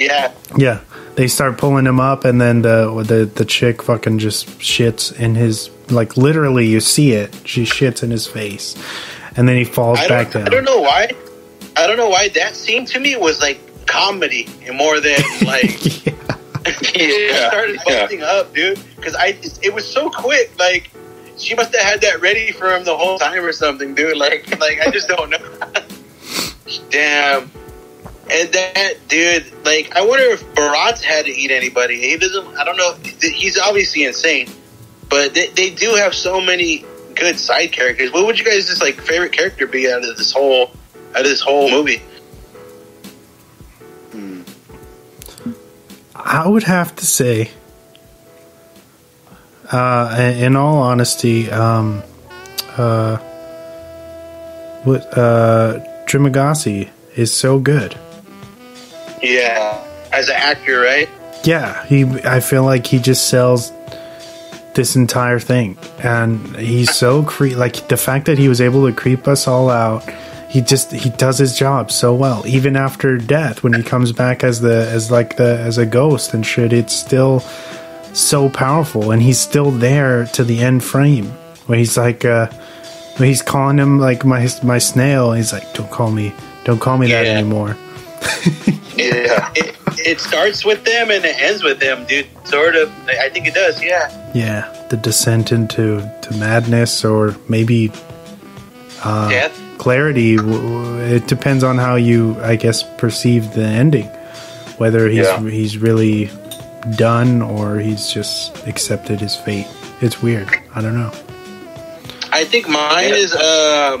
Yeah. Yeah. They start pulling him up, and then the chick fucking just shits in his, like, literally you see it. She shits in his face, and then he falls back down. I don't know why. I don't know why that scene to me was like comedy and more than like. Yeah. It started busting up, dude, because it was so quick. Like, she must have had that ready for him the whole time or something, dude. Like I just don't know. Damn. And that dude, like, I wonder if Barat's had to eat anybody. He doesn't. I don't know. He's obviously insane, but they do have so many good side characters. What would you guys' just like favorite character be out of this whole movie? I would have to say, in all honesty, Trimagasi is so good. Yeah, as an actor, right? Yeah, I feel like he just sells this entire thing, and he's so like the fact that he was able to creep us all out. He does his job so well, even after death. When he comes back as a ghost and shit, it's still so powerful, and he's still there to the end frame where he's like, when he's calling him like my snail. He's like, don't call me that anymore. Yeah, it starts with them and it ends with them, dude. Sort of, I think it does. Yeah. Yeah, the descent into madness, or maybe death. Clarity. It depends on how you, I guess, perceive the ending, whether he's really done or he's just accepted his fate. It's weird. I don't know. I think mine is not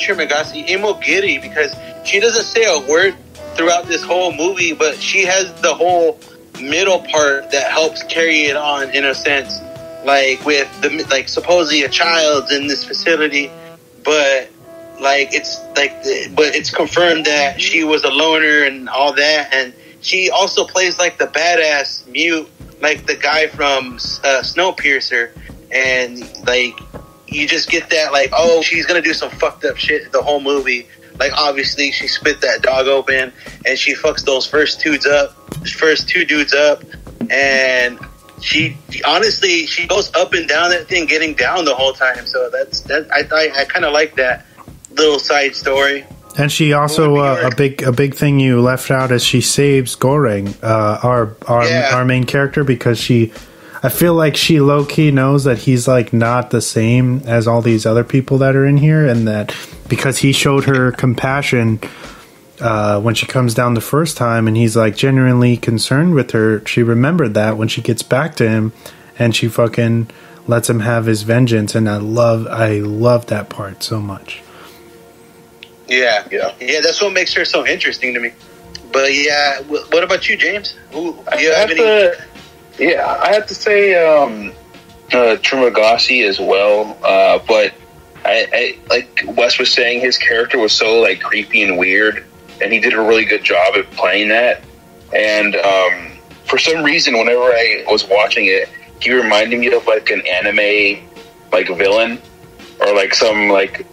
Trimagasi, Imogiri, because she doesn't say a word throughout this whole movie, but she has the whole middle part that helps carry it on in a sense, like with the supposedly a child's in this facility. But it's confirmed that she was a loner and all that, and she also plays like the badass mute, like the guy from Snowpiercer, and like you just get that like, oh, she's gonna do some fucked up shit the whole movie. Like obviously she spit that dog open and she fucks those first two dudes up, and she honestly, she goes up and down that thing, getting down the whole time. So that's I kind of like that little side story. And she also a big thing you left out is she saves Goreng, our main character, because I feel like she low key knows that he's like not the same as all these other people that are in here, and that because he showed her compassion. When she comes down the first time and he's like genuinely concerned with her, she remembered that when she gets back to him, and she fucking lets him have his vengeance. And I love that part so much. Yeah, that's what makes her so interesting to me. But yeah, what about you, James? I have to say Trimagasi as well, but I like Wes was saying, his character was so like creepy and weird, and he did a really good job at playing that. And for some reason, whenever I was watching it, he reminded me of like an anime like villain, or like some like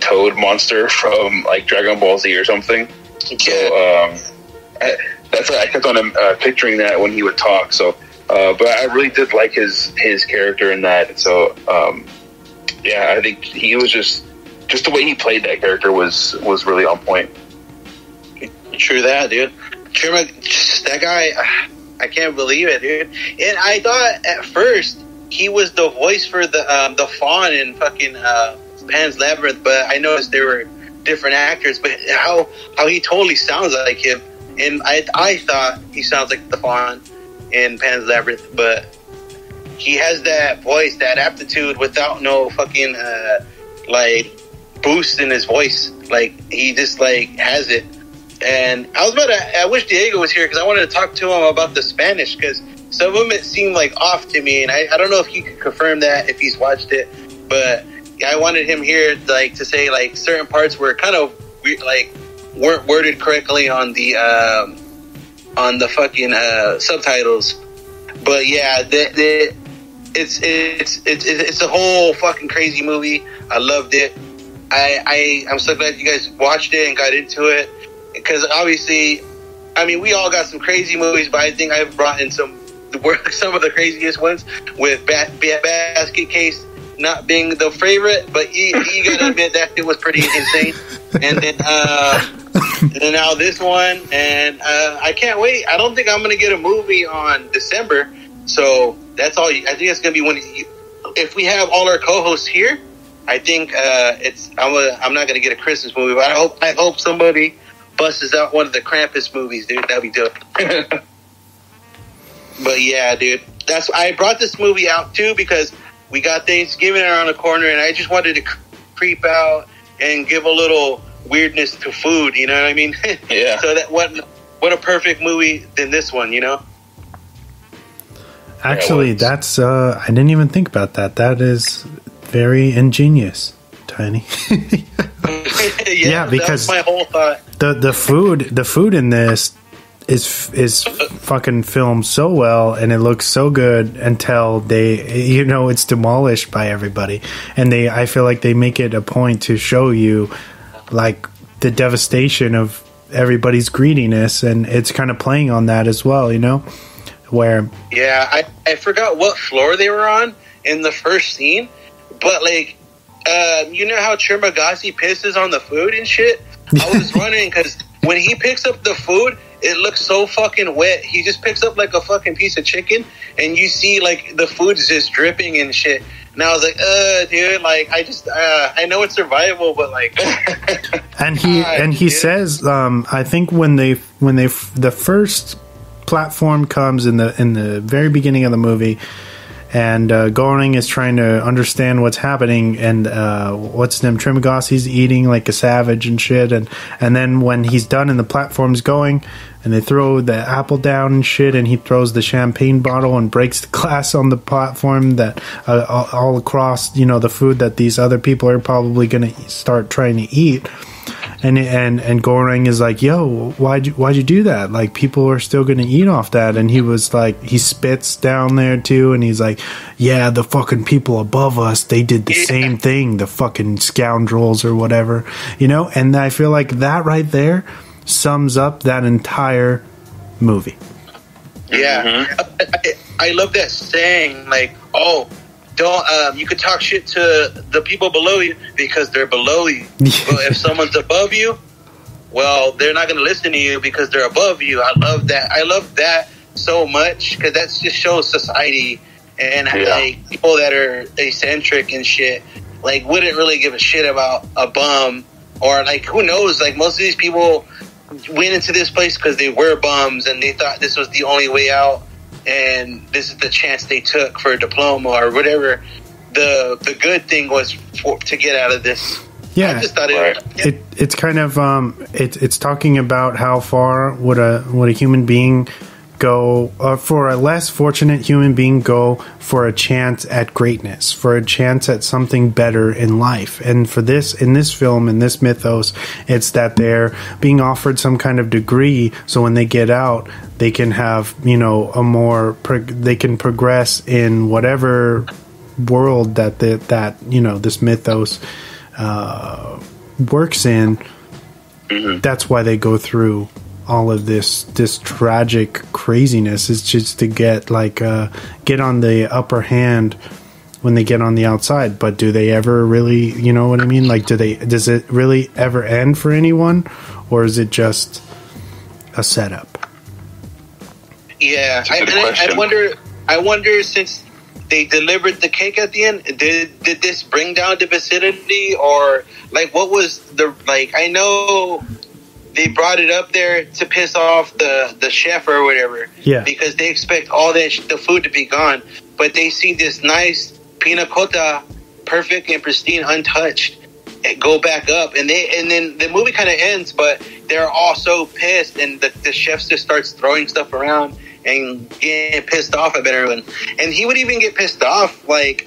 toad monster from like Dragon Ball Z or something. So I kept on picturing that when he would talk. So, but I really did like his character in that. So yeah, I think he was just the way he played that character was really on point. True that, dude. That guy, I can't believe it, dude. And I thought at first he was the voice for the fawn in fucking Pan's Labyrinth, but I noticed there were different actors. But how he totally sounds like him, and I thought he sounds like the fawn in Pan's Labyrinth, but he has that voice, that aptitude, without no fucking boost in his voice. Like he just like has it. And I wish Diego was here because I wanted to talk to him about the Spanish, because some of them it seemed like off to me, and I don't know if he could confirm that if he's watched it, but I wanted him here like to say like certain parts were kind of like weren't worded correctly on the fucking subtitles. But yeah, It's a whole fucking crazy movie. I loved it. I'm so glad you guys watched it and got into it, because obviously I mean, we all got some crazy movies, but I think I've brought in some of the craziest ones, with Basket Case not being the favorite, but you gotta admit that it was pretty insane. And then now this one, and I can't wait. I don't think I'm gonna get a movie on December, so that's all. I think it's gonna be one. If we have all our co-hosts here, I think I'm not gonna get a Christmas movie, but I hope somebody busts out one of the Krampus movies, dude. That'd be dope. But yeah, dude, I brought this movie out too because we got Thanksgiving around the corner, and I just wanted to creep out and give a little weirdness to food. You know what I mean? Yeah. So that what a perfect movie than this one, you know? Actually, that's I didn't even think about that. That is very ingenious, Tiny. yeah, because that was my whole thought. The food in this is fucking filmed so well, and it looks so good until they, you know, it's demolished by everybody. And I feel like they make it a point to show you like the devastation of everybody's greediness, and it's kind of playing on that as well, you know, where I forgot what floor they were on in the first scene, but like you know how Trimagasi pisses on the food and shit? I was wondering, because when he picks up the food, it looks so fucking wet. He just picks up like a fucking piece of chicken, and you see like the food's just dripping and shit. And I was like, dude, like I just, I know it's survival, but like. and he says, I think when they the first platform comes in the very beginning of the movie, and Goring is trying to understand what's happening, and what's name Trimagasi's eating like a savage and shit, and then when he's done and the platform's going, and they throw the apple down and shit, and he throws the champagne bottle and breaks the glass on the platform, that all across, you know, the food that these other people are probably gonna start trying to eat. And Goreng is like, yo, why'd you do that? Like, people are still gonna eat off that. And he was like, he spits down there too, and he's like, yeah, the fucking people above us, they did the same thing, the fucking scoundrels or whatever, you know. And I feel like that right there sums up that entire movie. Yeah, I love that saying, like, oh, don't you could talk shit to the people below you because they're below you. But if someone's above you, well, they're not going to listen to you because they're above you. I love that. I love that so much because that just shows society, and like people that are eccentric and shit, like wouldn't really give a shit about a bum, or like who knows? Like most of these people went into this place because they were bums and they thought this was the only way out. And this is the chance they took for a diploma or whatever the good thing was to get out of this. Yeah, I just thought it's kind of it's talking about how far would a human being go, for a less fortunate human being go for a chance at greatness, for a chance at something better in life. And for this, in this film, in this mythos, it's that they're being offered some kind of degree, so when they get out, they can have, you know, a more they can progress in whatever world that you know, this mythos works in. That's why they go through all of this tragic craziness, is just to get on the upper hand when they get on the outside. But do they ever really, you know what I mean? Like, does it really ever end for anyone, or is it just a setup? Yeah, I wonder since they delivered the cake at the end, did this bring down the vicinity, or like what was the, like, I know they brought it up there to piss off the chef or whatever, because they expect all that the food to be gone, but they see this nice pina colada, perfect and pristine, untouched, and go back up, and then the movie kind of ends, but they're all so pissed, and the chef just starts throwing stuff around and getting pissed off at everyone, and he would even get pissed off like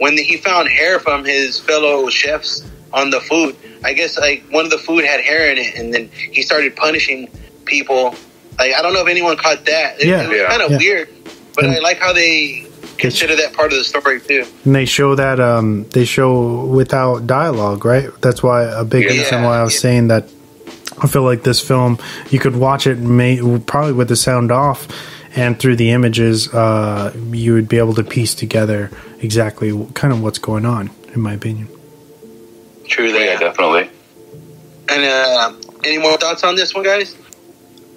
when he found hair from his fellow chefs on the food. I guess like one of the food had hair in it, and then he started punishing people. Like, I don't know if anyone caught that. It was kind of weird, but I like how they consider that part of the story too. And they show that they show without dialogue, right? That's why a big reason why I was saying that I feel like this film, you could watch it probably with the sound off, and through the images, you would be able to piece together exactly kind of what's going on, in my opinion. Truly, yeah, definitely. And any more thoughts on this one, guys?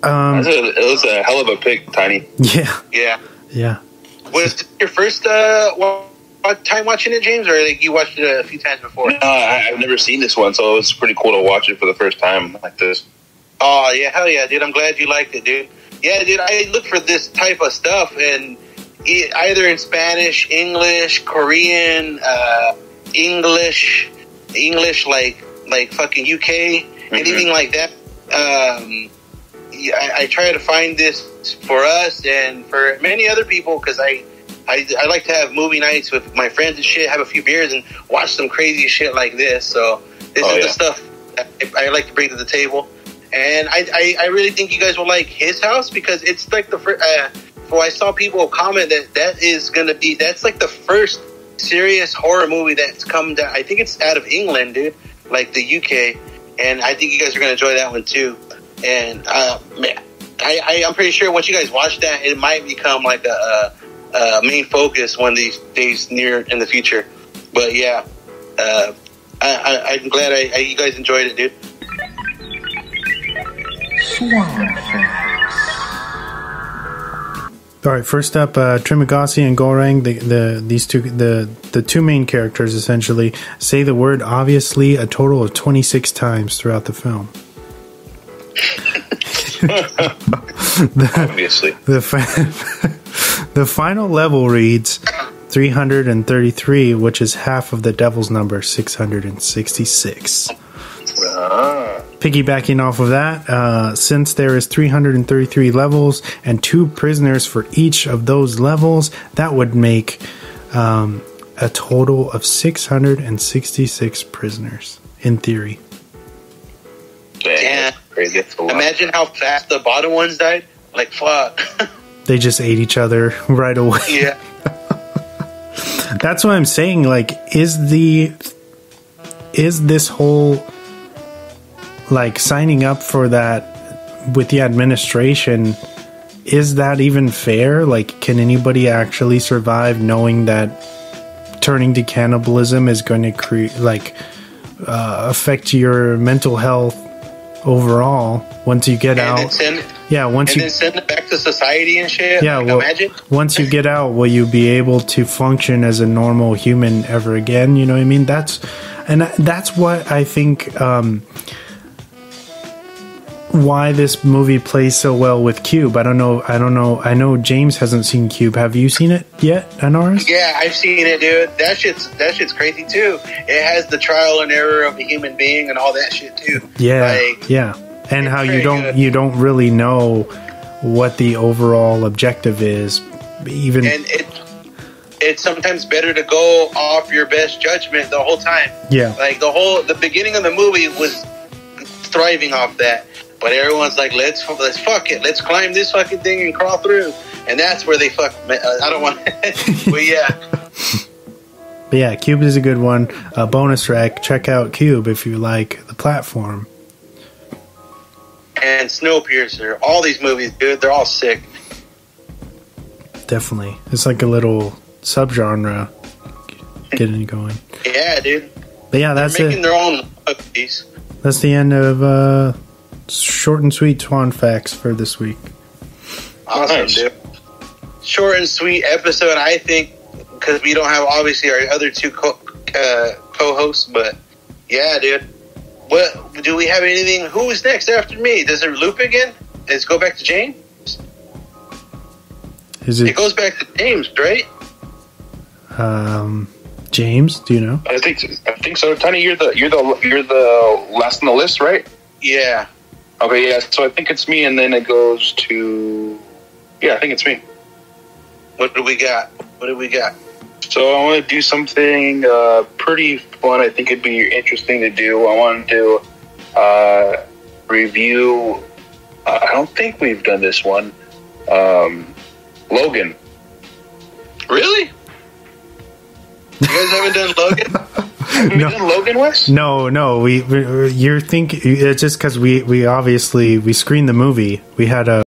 It was a hell of a pick, Tiny. Yeah. Yeah. Yeah. Was it your first time watching it, James, or like, you watched it a few times before? No, I've never seen this one, so it was pretty cool to watch it for the first time like this. Oh, yeah, hell yeah, dude. I'm glad you liked it, dude. Yeah, dude, I look for this type of stuff, and either in Spanish, English, Korean, English like fucking UK, anything like that. I try to find this for us and for many other people, because I like to have movie nights with my friends and shit, have a few beers and watch some crazy shit like this. So this is the stuff I like to bring to the table. And I really think you guys will like His House, because it's like the first, I saw people comment that is going to be, that's like the first serious horror movie that's come down. I think it's out of England, dude, like the UK. And I think you guys are going to enjoy that one too. And man, I'm pretty sure once you guys watch that, it might become like a main focus one of these days near in the future. But yeah, I'm glad you guys enjoyed it, dude. All right, first up, Trimagasi and Goreng, the two main characters essentially, say the word obviously a total of 26 times throughout the film. Obviously. The final level reads 333, which is half of the devil's number 666. Piggybacking off of that, since there is 333 levels and 2 prisoners for each of those levels, that would make a total of 666 prisoners in theory. Damn. Imagine how fast the bottom ones died. Like, fuck. They just ate each other right away. Yeah. That's what I'm saying. Like, is this whole, like, signing up for that with the administration, is that even fair? Like, can anybody actually survive knowing that turning to cannibalism is going to create, like, affect your mental health overall once you get out? Yeah, once you then send it back to society and shit. Yeah, like, well, imagine once you get out, will you be able to function as a normal human ever again? You know what I mean? That's what I think. Why this movie plays so well with Cube. I don't know. I know James hasn't seen Cube. Have you seen it yet, Anaris? Yeah, I've seen it, dude. That shit's crazy too. It has the trial and error of the human being and all that shit too. Yeah, like, yeah. And how you don't really know what the overall objective is, even. And it's sometimes better to go off your best judgment the whole time. Yeah, like the beginning of the movie was thriving off that. But everyone's like, let's fuck it. Let's climb this fucking thing and crawl through. And that's where they fuck. I don't want to. But yeah. But yeah, Cube is a good one. Bonus track. Check out Cube if you like the platform. And Snowpiercer. All these movies, dude. They're all sick. Definitely. It's like a little subgenre. Getting going. Yeah, dude. But yeah, that's it. They're making their own movies. That's the end of... short and sweet Twan facts for this week. Awesome, dude. Short and sweet episode, I think, because we don't have obviously our other two co-hosts, but yeah, dude. What do we have? Anything? Who is next after me? Does it loop again? Does it go back to James? It goes back to James, right? James, do you know? I think so. Tony, you're the last on the list, right? Yeah. Okay, yeah, so I think it's me, and then it goes to... Yeah, I think it's me. What do we got? So I want to do something pretty fun. I think it'd be interesting to do. I want to review... I don't think we've done this one. Logan. Really? You guys haven't done Logan? Didn't Logan West? No, you're thinking it's just because we obviously screened the movie. We had a